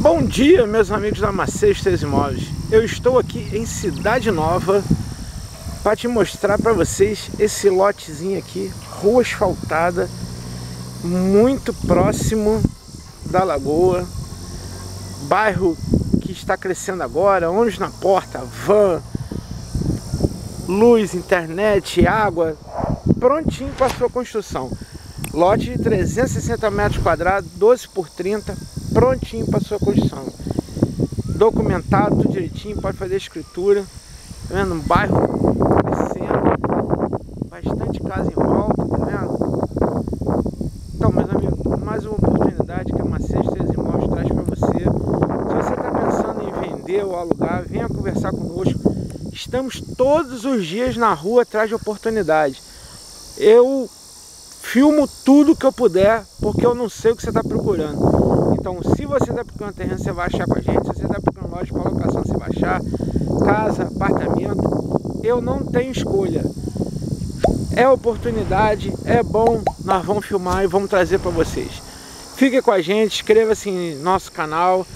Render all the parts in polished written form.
Bom dia, meus amigos da Macedo Esteves Imóveis. Eu estou aqui em Cidade Nova para te mostrar para vocês esse lotezinho aqui, rua asfaltada, muito próximo da Lagoa, bairro que está crescendo agora, ônibus na porta, van, luz, internet, água, prontinho para sua construção. Lote de 360 metros quadrados, 12 por 30, prontinho para sua construção, documentado, tudo direitinho, pode fazer escritura, tá vendo? Um bairro crescendo, bastante casa em volta, tá vendo? Então, meus amigos, mais uma oportunidade que a Macedo Esteves Imóveis traz para você. Se você está pensando em vender ou alugar, venha conversar conosco. Estamos todos os dias na rua atrás de oportunidade. Eu filmo tudo que eu puder, porque eu não sei o que você está procurando. Então, se você está procurando terreno, você vai achar com a gente. Se você está procurando loja para locação, você vai achar. Casa, apartamento, eu não tenho escolha. É oportunidade, é bom, nós vamos filmar e vamos trazer para vocês. Fique com a gente, inscreva-se em nosso canal,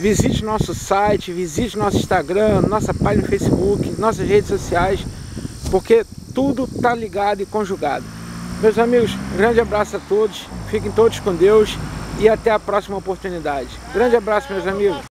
visite nosso site, visite nosso Instagram, nossa página no Facebook, nossas redes sociais, porque tudo está ligado e conjugado. Meus amigos, grande abraço a todos, fiquem todos com Deus e até a próxima oportunidade. Grande abraço, meus amigos.